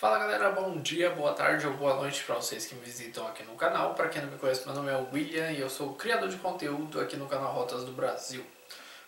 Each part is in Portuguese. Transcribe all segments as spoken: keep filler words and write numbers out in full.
Fala galera, bom dia, boa tarde ou boa noite para vocês que me visitam aqui no canal. Para quem não me conhece, meu nome é William e eu sou o criador de conteúdo aqui no canal Rotas do Brasil.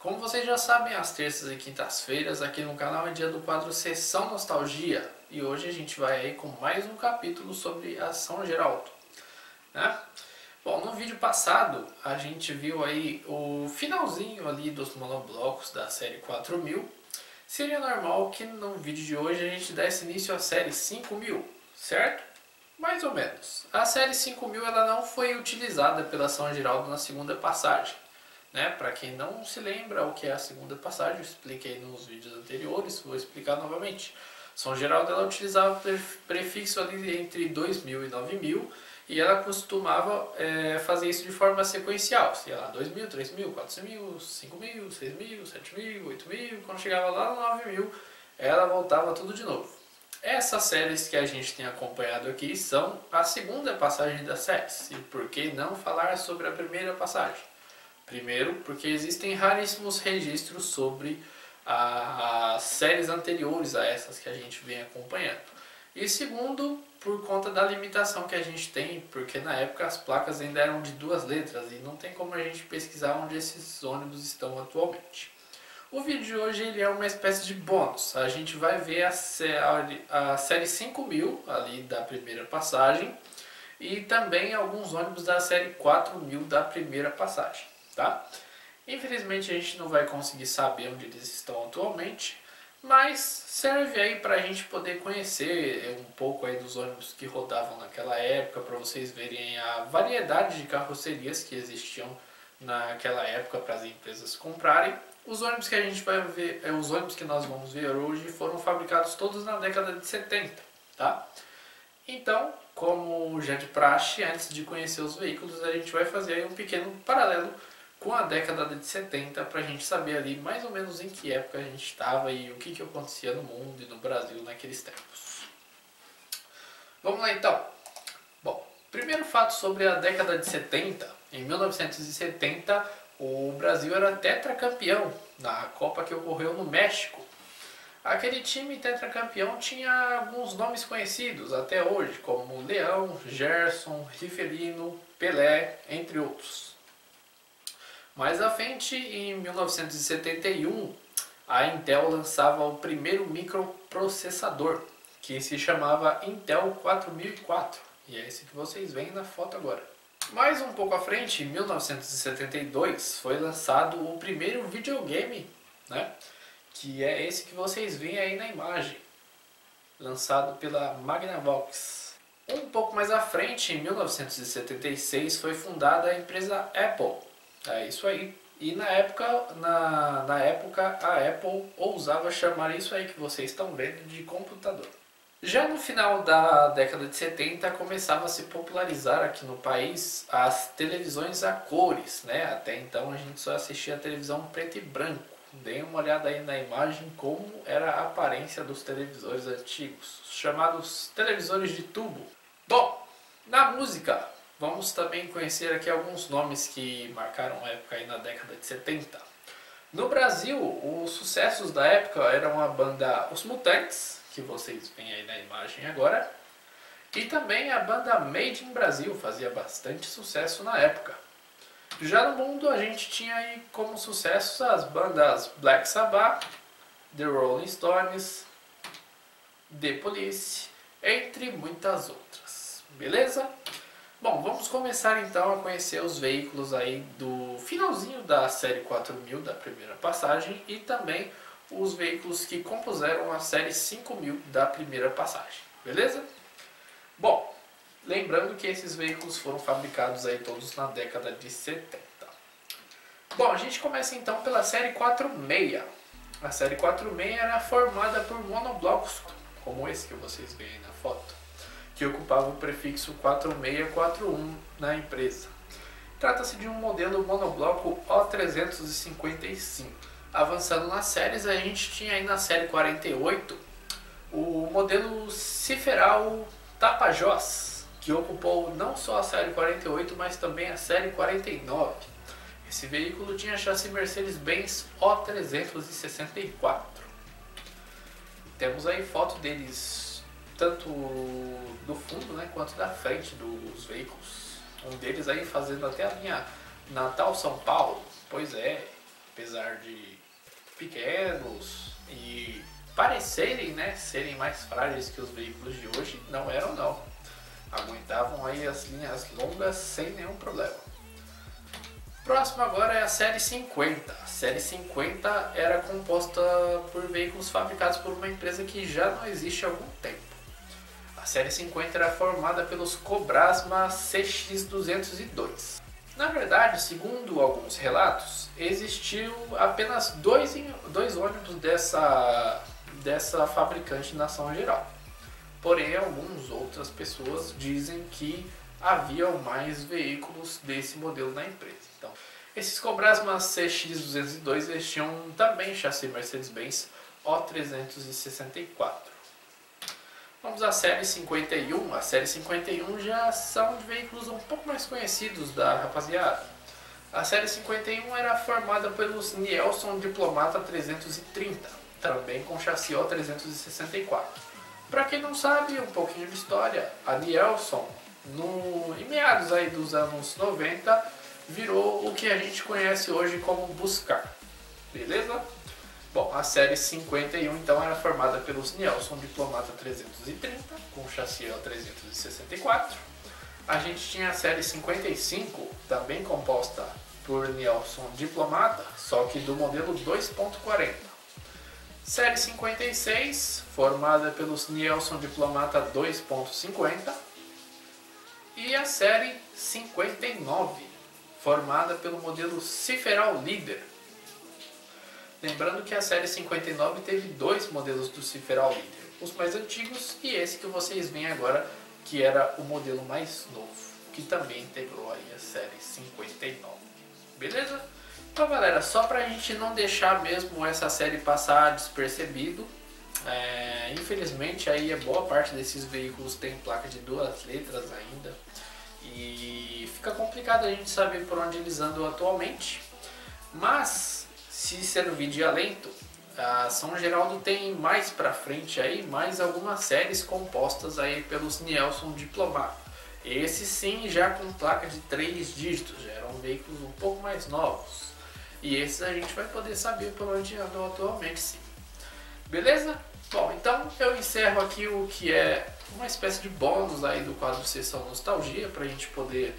Como vocês já sabem, às terças e quintas-feiras aqui no canal é dia do quadro Sessão Nostalgia. E hoje a gente vai aí com mais um capítulo sobre a São Geraldo, né? Bom, no vídeo passado a gente viu aí o finalzinho ali dos monoblocos da série quatro mil. Seria normal que no vídeo de hoje a gente desse início à série cinco mil, certo? Mais ou menos. A série cinco mil ela não foi utilizada pela São Geraldo na segunda passagem, né? Para quem não se lembra o que é a segunda passagem, eu expliquei nos vídeos anteriores, vou explicar novamente. São Geraldo ela utilizava o prefixo ali entre dois mil e nove mil e ela costumava é, fazer isso de forma sequencial, sei lá, dois mil, três mil, quatro mil, cinco mil, seis mil, sete mil, oito mil, quando chegava lá no nove mil, ela voltava tudo de novo. Essas séries que a gente tem acompanhado aqui são a segunda passagem das séries, e por que não falar sobre a primeira passagem? Primeiro, porque existem raríssimos registros sobre as séries anteriores a essas que a gente vem acompanhando. E segundo, por conta da limitação que a gente tem, porque na época as placas ainda eram de duas letras e não tem como a gente pesquisar onde esses ônibus estão atualmente. O vídeo de hoje ele é uma espécie de bônus. A gente vai ver a, a, a série cinco mil ali da primeira passagem e também alguns ônibus da série quatro mil da primeira passagem, tá? Infelizmente a gente não vai conseguir saber onde eles estão atualmente, mas serve aí para a gente poder conhecer um pouco aí dos ônibus que rodavam naquela época, para vocês verem a variedade de carrocerias que existiam naquela época para as empresas comprarem. Os ônibus que a gente vai ver, é, os ônibus que nós vamos ver hoje foram fabricados todos na década de setenta, tá? Então, como já de praxe, antes de conhecer os veículos, a gente vai fazer aí um pequeno paralelo com a década de setenta, para a gente saber ali mais ou menos em que época a gente estava e o que, que acontecia no mundo e no Brasil naqueles tempos. Vamos lá então. Bom, primeiro fato sobre a década de setenta. Em mil novecentos e setenta, o Brasil era tetracampeão na Copa que ocorreu no México. Aquele time tetracampeão tinha alguns nomes conhecidos até hoje, como Leão, Gerson, Rivelino, Pelé, entre outros. Mais à frente, em mil novecentos e setenta e um, a Intel lançava o primeiro microprocessador, que se chamava Intel quatro mil e quatro, e é esse que vocês veem na foto agora. Mais um pouco à frente, em mil novecentos e setenta e dois, foi lançado o primeiro videogame, né? Que é esse que vocês veem aí na imagem, lançado pela Magnavox. Um pouco mais à frente, em mil novecentos e setenta e seis, foi fundada a empresa Apple. É isso aí. E na época, na, na época a Apple ousava chamar isso aí que vocês estão vendo de computador. Já no final da década de setenta começava a se popularizar aqui no país as televisões a cores, né? Até então a gente só assistia a televisão preto e branco. Deem uma olhada aí na imagem como era a aparência dos televisores antigos, chamados televisores de tubo. Bom, na música, vamos também conhecer aqui alguns nomes que marcaram a época aí na década de setenta. No Brasil, os sucessos da época eram a banda Os Mutantes, que vocês veem aí na imagem agora, e também a banda Made in Brasil, fazia bastante sucesso na época. Já no mundo, a gente tinha aí como sucessos as bandas Black Sabbath, The Rolling Stones, The Police, entre muitas outras. Beleza? Bom, vamos começar então a conhecer os veículos aí do finalzinho da série quatro mil da primeira passagem e também os veículos que compuseram a série cinco mil da primeira passagem, beleza? Bom, lembrando que esses veículos foram fabricados aí todos na década de setenta. Bom, a gente começa então pela série quarenta e seis. A série quarenta e seis era formada por monoblocos, como esse que vocês veem aí na foto, que ocupava o prefixo quatro seis quatro um na empresa. Trata-se de um modelo monobloco O trezentos e cinquenta e cinco. Avançando nas séries, a gente tinha aí na série quarenta e oito o modelo Ciferal Tapajós, que ocupou não só a série quarenta e oito, mas também a série quarenta e nove. Esse veículo tinha chassi Mercedes-Benz O trezentos e sessenta e quatro. Temos aí foto deles tanto do fundo, né, quanto da frente dos veículos. Um deles aí fazendo até a minha Natal São Paulo. Pois é, apesar de pequenos e parecerem, né, serem mais frágeis que os veículos de hoje, não eram não. Aguentavam aí as linhas longas sem nenhum problema. Próximo agora é a série cinquenta. A série cinquenta era composta por veículos fabricados por uma empresa que já não existe há algum tempo. A série cinquenta era formada pelos Cobrasma C X duzentos e dois. Na verdade, segundo alguns relatos, existiu apenas dois, dois ônibus dessa, dessa fabricante na São Geraldo. Porém, algumas outras pessoas dizem que haviam mais veículos desse modelo na empresa. Então, esses Cobrasma C X duzentos e dois, eles tinham também chassi Mercedes-Benz O trezentos e sessenta e quatro. Vamos à série cinquenta e um. A série cinquenta e um já são de veículos um pouco mais conhecidos da rapaziada. A série cinquenta e um era formada pelos Nielson Diplomata trezentos e trinta, também com chassi O trezentos e sessenta e quatro. Para quem não sabe um pouquinho de história, a Nielson, no, em meados aí dos anos noventa, virou o que a gente conhece hoje como Buscar. Beleza? Bom, a série cinquenta e um então era formada pelos Nielson Diplomata trezentos e trinta, com chassi O trezentos e sessenta e quatro. A gente tinha a série cinquenta e cinco, também composta por Nielson Diplomata, só que do modelo dois ponto quarenta. Série cinquenta e seis, formada pelos Nielson Diplomata dois ponto cinquenta. E a série cinquenta e nove, formada pelo modelo Ciferal Líder. Lembrando que a série cinquenta e nove teve dois modelos do Ciferal Líder, os mais antigos e esse que vocês veem agora, que era o modelo mais novo, que também integrou aí a série cinquenta e nove, beleza? Então galera, só pra gente não deixar mesmo essa série passar despercebido, é, infelizmente aí a boa parte desses veículos tem placa de duas letras ainda, e fica complicado a gente saber por onde eles andam atualmente, mas... se servir de alento, a São Geraldo tem mais pra frente aí, mais algumas séries compostas aí pelos Nielson Diplomata. Esse sim já com placa de três dígitos, já eram veículos um pouco mais novos. E esses a gente vai poder saber por onde andam atualmente sim. Beleza? Bom, então eu encerro aqui o que é uma espécie de bônus aí do quadro Sessão Nostalgia, pra gente poder...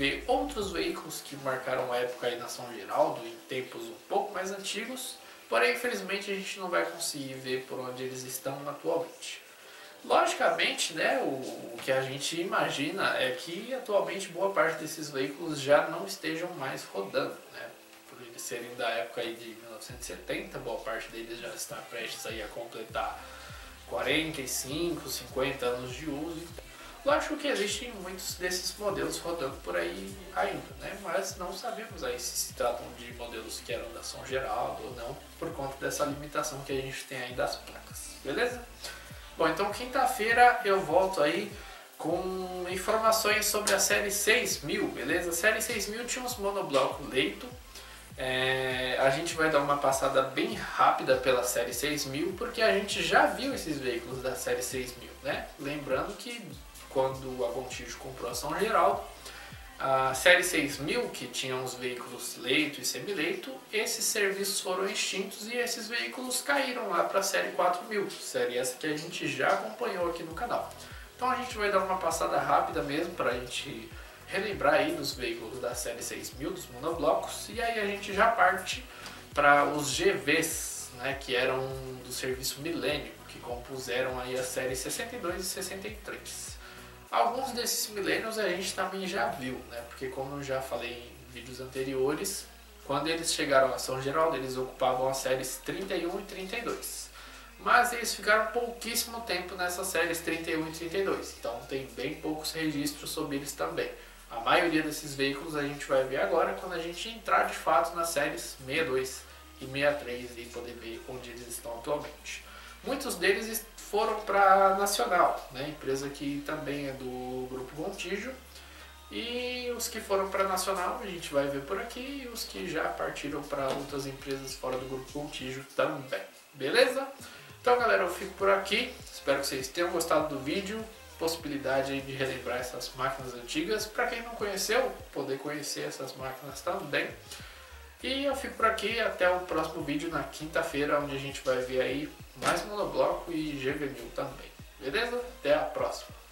ver outros veículos que marcaram a época aí na São Geraldo em tempos um pouco mais antigos, porém infelizmente a gente não vai conseguir ver por onde eles estão atualmente. Logicamente, né, o, o que a gente imagina é que atualmente boa parte desses veículos já não estejam mais rodando, né, por eles serem da época aí de mil novecentos e setenta, boa parte deles já está prestes aí a completar quarenta e cinco, cinquenta anos de uso. Lógico que existem muitos desses modelos rodando por aí ainda, né? Mas não sabemos aí se se tratam de modelos que eram da São Geraldo ou não, por conta dessa limitação que a gente tem aí das placas, beleza? Bom, então quinta-feira eu volto aí com informações sobre a série seis mil, beleza? A série seis mil tinha uns monobloco leito, é, a gente vai dar uma passada bem rápida pela série seis mil, porque a gente já viu esses veículos da série seis mil, né? Lembrando que... quando a Gontijo comprou a São Geraldo, a série seis mil, que tinha os veículos leito e semi-leito, esses serviços foram extintos e esses veículos caíram lá para a série quatro mil, série essa que a gente já acompanhou aqui no canal. Então a gente vai dar uma passada rápida mesmo para a gente relembrar aí dos veículos da série seis mil, dos monoblocos, e aí a gente já parte para os G Vs, né, que eram do serviço Milênio, que compuseram aí a série sessenta e dois e sessenta e três. Alguns desses milênios a gente também já viu, né? Porque como eu já falei em vídeos anteriores, quando eles chegaram a São Geraldo, eles ocupavam as séries trinta e um e trinta e dois. Mas eles ficaram pouquíssimo tempo nessas séries trinta e um e trinta e dois, então tem bem poucos registros sobre eles também. A maioria desses veículos a gente vai ver agora quando a gente entrar de fato nas séries sessenta e dois e sessenta e três e poder ver onde eles estão atualmente. Muitos deles foram para a Nacional, né, empresa que também é do Grupo Gontijo, e os que foram para a Nacional a gente vai ver por aqui, e os que já partiram para outras empresas fora do Grupo Gontijo também, beleza? Então galera, eu fico por aqui. Espero que vocês tenham gostado do vídeo. Possibilidade de relembrar essas máquinas antigas. Para quem não conheceu, poder conhecer essas máquinas também. E eu fico por aqui. Até o próximo vídeo na quinta-feira, onde a gente vai ver aí mais monobloco e G V mil também. Beleza? Até a próxima.